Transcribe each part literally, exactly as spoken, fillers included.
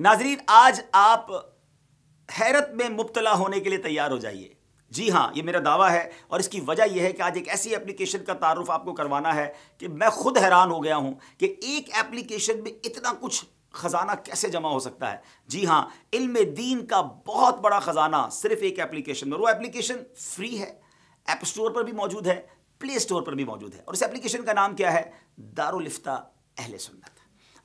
नाजरीन, आज आप हैरत में मुब्तला होने के लिए तैयार हो जाइए। जी हाँ, ये मेरा दावा है और इसकी वजह यह है कि आज एक ऐसी एप्लीकेशन का तारुफ आपको करवाना है कि मैं खुद हैरान हो गया हूँ कि एक एप्लीकेशन में इतना कुछ ख़जाना कैसे जमा हो सकता है। जी हाँ, इल्म दीन का बहुत बड़ा ख़जाना सिर्फ एक एप्लीकेशन में। वो एप्लीकेशन फ्री है, ऐप स्टोर पर भी मौजूद है, प्ले स्टोर पर भी मौजूद है और इस एप्लीकेशन का नाम क्या है? दारुल इफ्ता अहलेसुन्नत।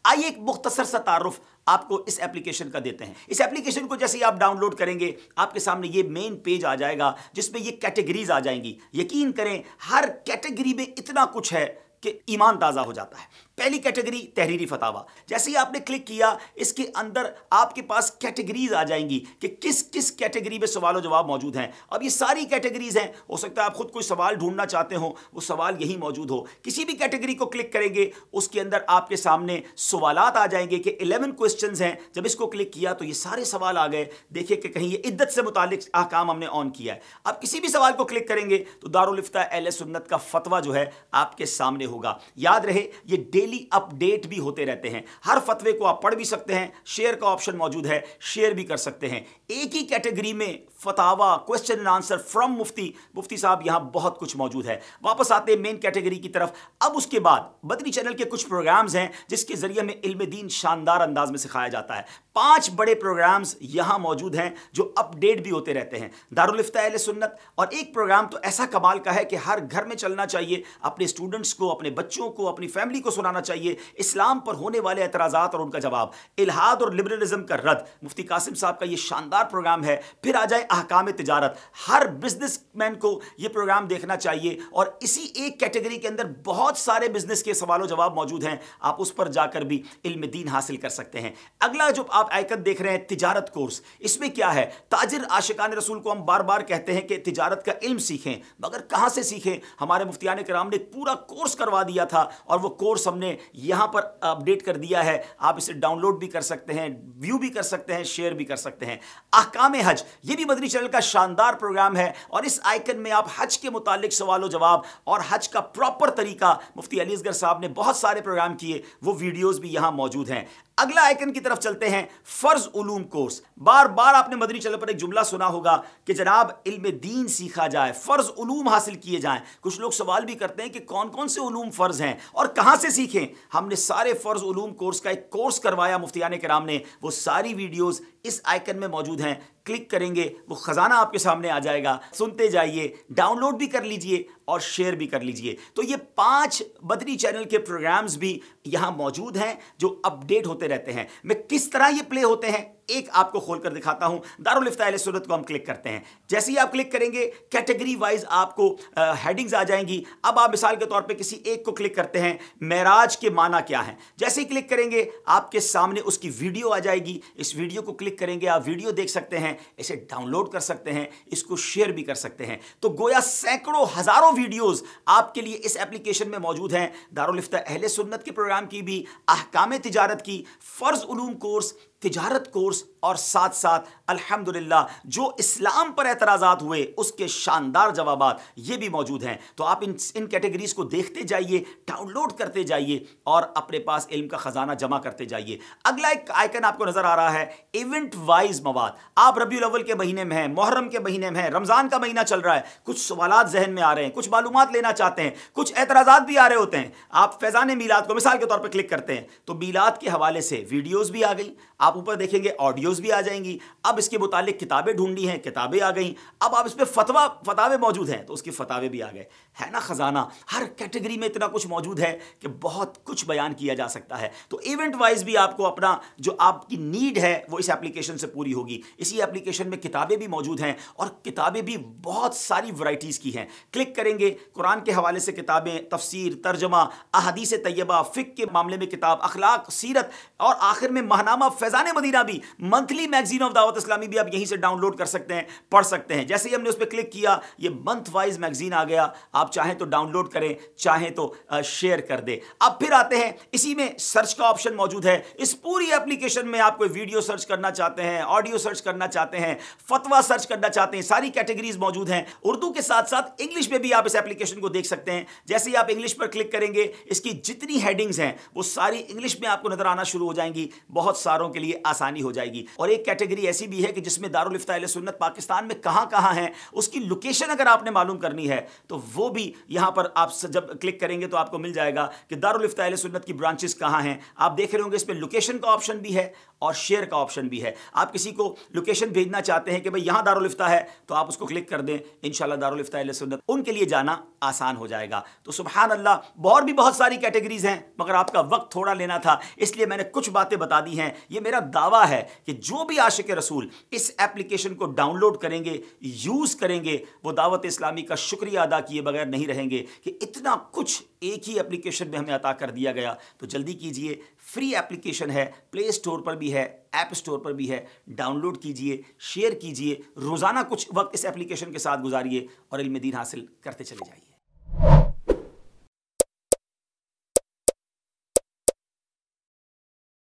आइए एक मुख्तसर सा तारुफ आपको इस एप्लीकेशन का देते हैं। इस एप्लीकेशन को जैसे ही आप डाउनलोड करेंगे, आपके सामने ये मेन पेज आ जाएगा जिसमें ये कैटेगरीज आ जाएंगी। यकीन करें, हर कैटेगरी में इतना कुछ है कि ईमान ताज़ा हो जाता है। पहली कैटेगरी तहरीरी फतावा। जैसे ही आपने क्लिक किया, इसके अंदर आपके पास कैटेगरीज आ जाएंगी कि किस किस कैटेगरी में सवाल और जवाब मौजूद हैं। अब ये सारी कैटेगरीज हैं, हो सकता है आप खुद कोई सवाल ढूंढना चाहते हो, वो सवाल यहीं मौजूद हो। किसी भी कैटेगरी को क्लिक करेंगे, उसके अंदर आपके सामने सवालात आ जाएंगे कि इलेवन क्वेश्चंस हैं। जब इसको क्लिक किया तो ये सारे सवाल आ गए। देखिए कि कहीं ये इद्दत से मुतालिक अहकाम हमने ऑन किया है। आप किसी भी सवाल को क्लिक करेंगे तो दारुल इफ्ता अहले सुन्नत का फतवा जो है आपके सामने होगा। याद रहे, ये डेली अपडेट भी होते रहते हैं। हर फतवे को आप पढ़ भी सकते हैं, शेयर का ऑप्शन मौजूद है, शेयर भी कर सकते हैं। एक ही कैटेगरी में फतावा, क्वेश्चन एंड आंसर फ्रॉम मुफ्ती मुफ्ती साहब, यहां बहुत कुछ मौजूद है। वापस आते हैं मेन कैटेगरी की तरफ। अब उसके बाद मदनी चैनल के कुछ प्रोग्राम्स हैं जिसके जरिए हमें इल्म दीन शानदार अंदाज में सिखाया जाता है। पांच बड़े प्रोग्राम्स यहां मौजूद हैं जो अपडेट भी होते रहते हैं। दारुल इफ्ता अहले सुन्नत और एक प्रोग्राम तो ऐसा कमाल का है कि हर घर में चलना चाहिए, अपने स्टूडेंट्स को, अपने बच्चों को, अपनी फैमिली को सुनाना चाहिए। इस्लाम पर होने वाले एतराजात और उनका जवाब, इल्हाद और लिबरलिज्म का रद्द, मुफ्ती कासिम साहब का ये शानदार प्रोग्राम है। फिर आ जाए अहकाम तिजारत। हर बिजनेसमैन को ये प्रोग्राम देखना चाहिए और इसी एक कैटेगरी के अंदर बहुत सारे बिजनेस के सवालों जवाब मौजूद हैं। आप उस पर जाकर भी इल्म दीन हासिल कर सकते हैं। अगला जो आप आइकन देख रहे हैं, तिजारत कोर्स, इसमें क्या है? ताजिर आशिकान रसूल को हम बार बार कहते हैं कि तिजारत का इल्म सीखें, मगर कहां से सीखें? हमारे मुफ्तियान कराम ने पूरा कोर्स करवा दिया था और वो कोर्स हमने यहां पर अपडेट कर दिया है। आप इसे डाउनलोड भी कर सकते हैं, व्यू भी कर सकते हैं, शेयर भी कर सकते हैं। अहकाम हज, ये भी मदनी चैनल का शानदार प्रोग्राम है और इस आइकन में आप हज के मुतालिक सवाल और जवाब और हज का प्रॉपर तरीका, मुफ्ती अली असगर साहब ने बहुत सारे प्रोग्राम किए, वो वीडियोज भी यहां मौजूद हैं। अगला आइकन की तरफ चलते हैं, फर्ज उलूम कोर्स। बार बार आपने मदनी चैनल पर एक जुमला सुना होगा कि जनाब इल्म दीन सीखा जाए, फर्ज उलूम हासिल किए जाएं। कुछ लोग सवाल भी करते हैं कि कौन कौन से उलूम फर्ज हैं और कहां से सीखें। हमने सारे फर्ज उलूम कोर्स का एक कोर्स करवाया मुफ्तियाने कराम ने। वो सारी वीडियोज इस आइकन में मौजूद हैं, क्लिक करेंगे वो खजाना आपके सामने आ जाएगा। सुनते जाइए, डाउनलोड भी कर लीजिए और शेयर भी कर लीजिए। तो ये पांच मदनी चैनल के प्रोग्राम्स भी यहां मौजूद हैं जो अपडेट होते रहते हैं। मैं किस तरह ये प्ले होते हैं एक आपको खोलकर दिखाता हूं। दारुल इफ्ता अहले सुन्नत को हम क्लिक करते हैं। जैसे ही आप क्लिक करेंगे, कैटेगरी वाइज आपको हेडिंग्स आ, आ जाएंगी। अब आप मिसाल के तौर पे किसी एक को क्लिक करते हैं, मेराज के माना क्या है। जैसे ही क्लिक करेंगे आपके सामने उसकी वीडियो आ जाएगी। इस वीडियो को क्लिक करेंगे, आप वीडियो देख सकते हैं, इसे डाउनलोड कर सकते हैं, इसको शेयर भी कर सकते हैं। तो गोया सैकड़ों हजारों वीडियोज आपके लिए इस एप्लीकेशन में मौजूद हैं। दारुल इफ्ता अहले सुन्नत के प्रोग्राम की भी, अहकाम तिजारत की, फर्ज उलूम कोर्स, तिजारत कोर्स और साथ साथ अल्हम्दुलिल्लाह जो इस्लाम पर एतराज़ात हुए उसके शानदार जवाबात, ये भी मौजूद हैं। तो आप इन इन कैटेगरीज़ को देखते जाइए, डाउनलोड करते जाइए और अपने पास इल्म का ख़जाना जमा करते जाइए। अगला एक आइकन आपको नज़र आ रहा है, इवेंट वाइज मवाद। आप रबीउल अव्वल के महीने में हैं, मुहर्रम के महीने में हैं, रमज़ान का महीना चल रहा है, कुछ सवालात जहन में आ रहे हैं, कुछ मालूमात लेना चाहते हैं, कुछ एतराज़ात भी आ रहे होते हैं। आप फैज़ान मीलाद को मिसाल के तौर पर क्लिक करते हैं तो मीलाद के हवाले से वीडियोज़ भी आ गई। आप ऊपर देखेंगे ऑडियोज भी आ जाएंगी। अब इसके मुतालिक किताबें ढूंढनी हैं, किताबें आ गई। अब आप इस पर फतवा फतावे मौजूद हैं तो उसकी फतावे भी आ गए। है ना खजाना, हर कैटेगरी में इतना कुछ मौजूद है कि बहुत कुछ बयान किया जा सकता है। तो इवेंट वाइज भी आपको अपना जो आपकी नीड है वो इस एप्लीकेशन से पूरी होगी। इसी एप्लीकेशन में किताबें भी मौजूद हैं और किताबें भी बहुत सारी वैराइटीज़ की हैं। क्लिक करेंगे, कुरान के हवाले से किताबें, तफसीर, तर्जमा, अहादीस तय्यबा, फ़िक़्ह के मामले में किताब, अखलाक, सीरत और आखिर में महनामा फ़ैज़ान मदीना भी, monthly magazine of Dawat Islami भी आप यहीं से डाउनलोड कर सकते हैं, पढ़ सकते हैं। जैसे ही हमने उस पर क्लिक किया, ये मंथ वाइज मैगजीन आ गया। आप चाहें तो डाउनलोड करें, चाहें तो शेयर कर दें। अब फिर आते हैं, इसी में सर्च का ऑप्शन मौजूद है। इस पूरी एप्लीकेशन में आप कोई वीडियो सर्च करना चाहते हैं, ऑडियो सर्च करना चाहते हैं, फतवा सर्च करना चाहते हैं, सारी कैटेगरीज मौजूद हैं। उर्दू के साथ साथ इंग्लिश में भी आप इस एप्लीकेशन को देख सकते हैं। जैसे ही आप इंग्लिश पर क्लिक करेंगे, इसकी जितनी हेडिंग्स हैं वो सारी इंग्लिश में आपको नजर आना शुरू हो जाएंगी। बहुत सारों के लिए लिए आसानी हो जाएगी। और एक कैटेगरी ऐसी भी है कि जिसमें दारुल इफ्ता अहलेसुन्नत पाकिस्तान में कहाँ कहाँ है उसकी लोकेशन अगर आपने मालूम करनी है तो वो भी यहाँ पर आप जब क्लिक करेंगे तो आपको मिल जाएगा कि दारुल इफ्ता अहलेसुन्नत की ब्रांचेस कहाँ हैं। आप देख रहे होंगे इसमें लोकेशन का ऑप्शन भी है और शेयर का ऑप्शन भी है। आप किसी को लोकेशन भेजना चाहते हैं कि भाई यहाँ दारुल इफ्ता है तो आप उसको क्लिक कर दें, इंशाल्लाह दारुल इफ्ता अहलेसुन्नत उनके लिए जाना आसान हो जाएगा। तो सुभान अल्लाह और भी बहुत सारी कैटेगरीज हैं, मगर आपका वक्त थोड़ा लेना था इसलिए मैंने कुछ बातें बता दी हैं। ये मेरा दावा है कि जो भी आशिक रसूल इस एप्लीकेशन को डाउनलोड करेंगे, यूज़ करेंगे, वो दावत इस्लामी का शुक्रिया अदा किए बगैर नहीं रहेंगे कि इतना कुछ एक ही एप्लीकेशन में हमें अता कर दिया गया। तो जल्दी कीजिए, फ्री एप्लीकेशन है, प्ले स्टोर पर भी है, ऐप स्टोर पर भी है, डाउनलोड कीजिए, शेयर कीजिए, रोज़ाना कुछ वक्त इस एप्लीकेशन के साथ गुजारिए और इल्म-ए-दीन हासिल करते चले जाइए।